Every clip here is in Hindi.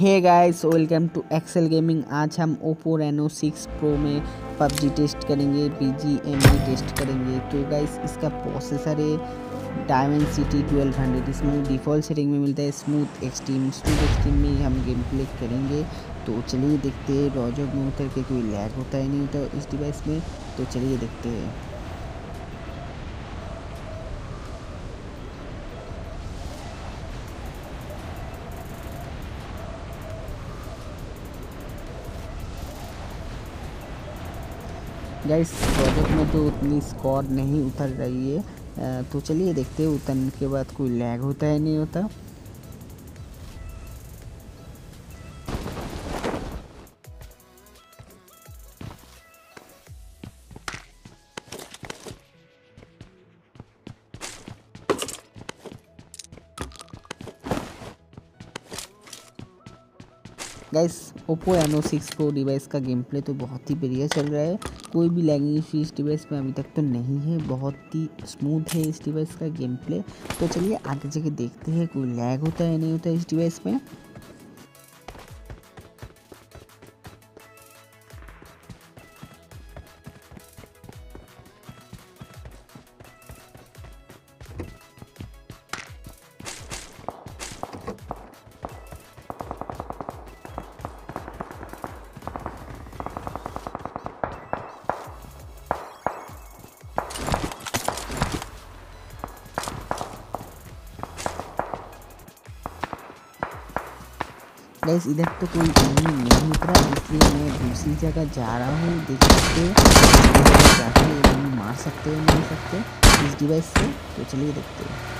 Hey guys, welcome to Excel gaming. आज हम ओप्पो रेनो 6 प्रो में PUBG टेस्ट करेंगे, BGMI टेस्ट करेंगे। तो गाइस, इसका प्रोसेसर है डाइमेंसिटी 1200। इसमें डिफ़ॉल्ट सेटिंग में मिलता है स्मूथ एक्सट्रीम में हम गेम प्ले करेंगे। तो चलिए देखते हैं रोजोग में उतर के कोई लैग होता है नहीं तो इस डिवाइस में। तो चलिए देखते हैं। गाइस, प्रोजेक्ट में तो उतनी स्कोर नहीं उतर रही है। तो चलिए देखते हैं उतरने के बाद कोई लैग होता है नहीं होता। Guys, Oppo Reno 6 pro device का गेम प्ले तो बहुत ही बढ़िया चल रहा है। कोई भी लैगिंग इशू इस डिवाइस में अभी तक तो नहीं है, बहुत ही स्मूथ है इस डिवाइस का गेम प्ले। तो चलिए आगे जाके देखते हैं कोई लैग होता है नहीं होता इस डिवाइस में। गाइस, इधर तो कोई एनिमी नहीं उतरा, इसलिए मैं दूसरी जगह जा रहा हूँ। देख सकते हैं, जाके एनिमी मार सकते हैं नहीं सकते इस डिवाइस से। तो चलिए देखते हैं।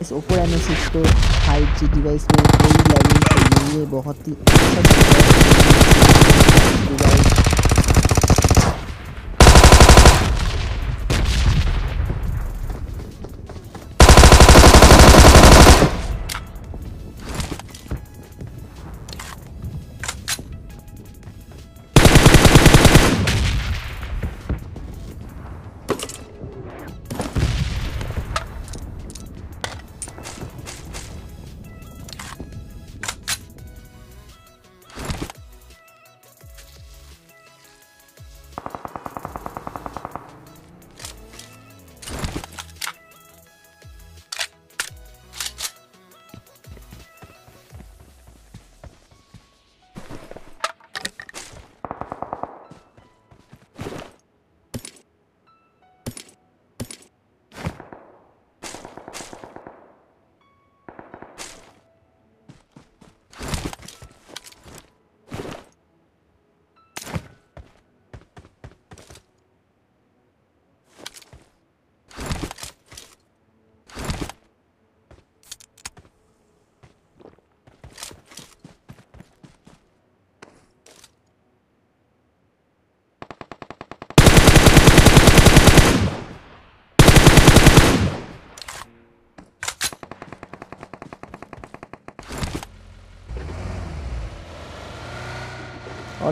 इस ओप्पो रेनो 6 को 5G डिवाइस में कोई लैगिंग नहीं है, बहुत ही अच्छा डिवाइस।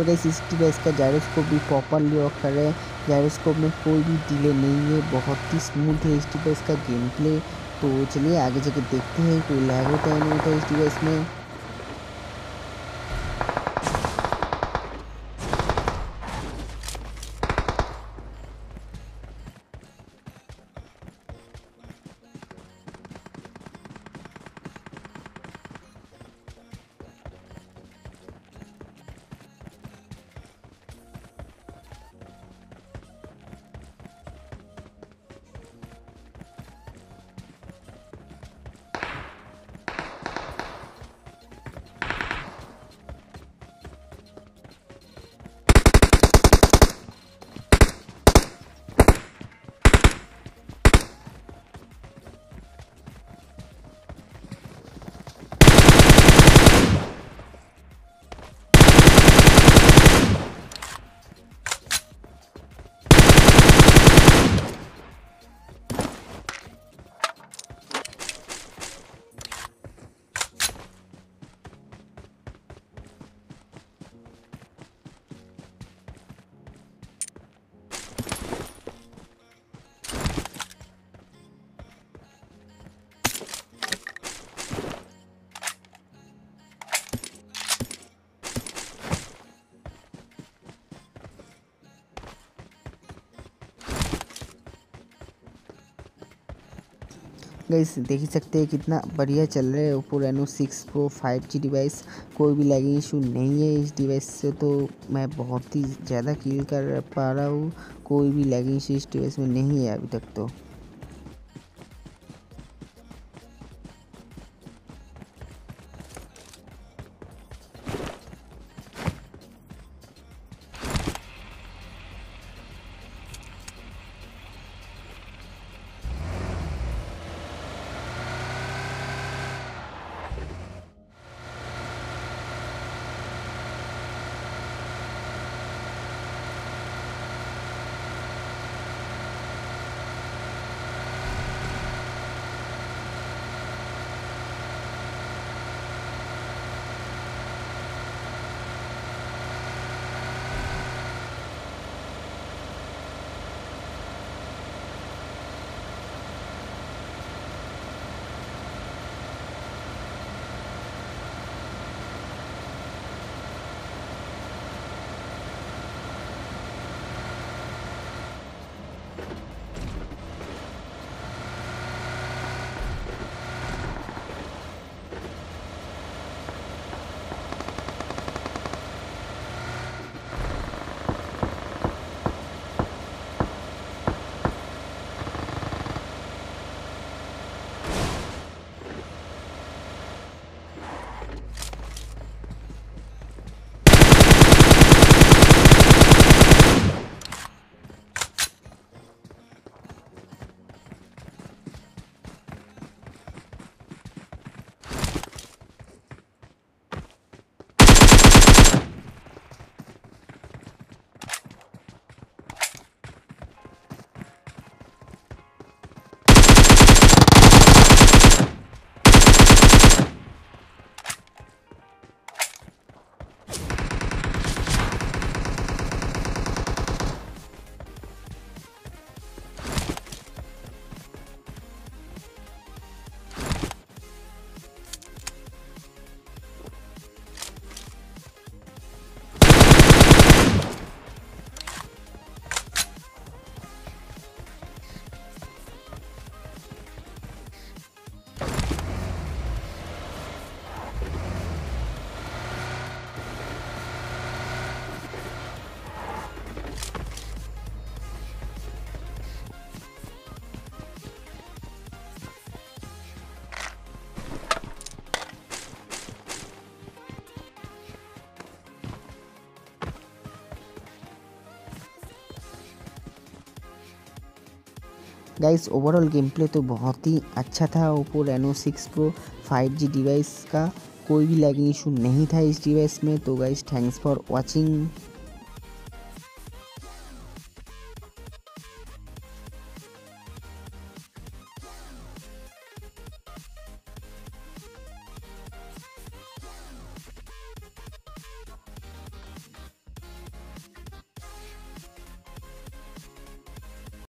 और गाइस इस तरह इसका जायरोस्कोप भी प्रॉपरली वर्क कर रहे हैं, जायरोस्कोप में कोई भी डिले नहीं है, बहुत ही स्मूथ है इस तरह इसका गेम प्ले। तो चलिए आगे जाके देखते हैं कोई लैग होता है नहीं होता इस डिवाइस में। गाइस देख ही सकते हैं कितना बढ़िया चल रहा है Oppo Reno 6 pro 5G device, कोई भी लैगिंग इशू नहीं है इस डिवाइस से। तो मैं बहुत ही ज़्यादा किल कर पा रहा हूँ, कोई भी लैगिंग इशू इस डिवाइस में नहीं है अभी तक। तो गाइस ओवरऑल गेम प्ले तो बहुत ही अच्छा था Oppo Reno 6 pro 5G device का, कोई भी लैगिंग इशू नहीं था इस डिवाइस में। तो गाइस थैंक्स फॉर वॉचिंग।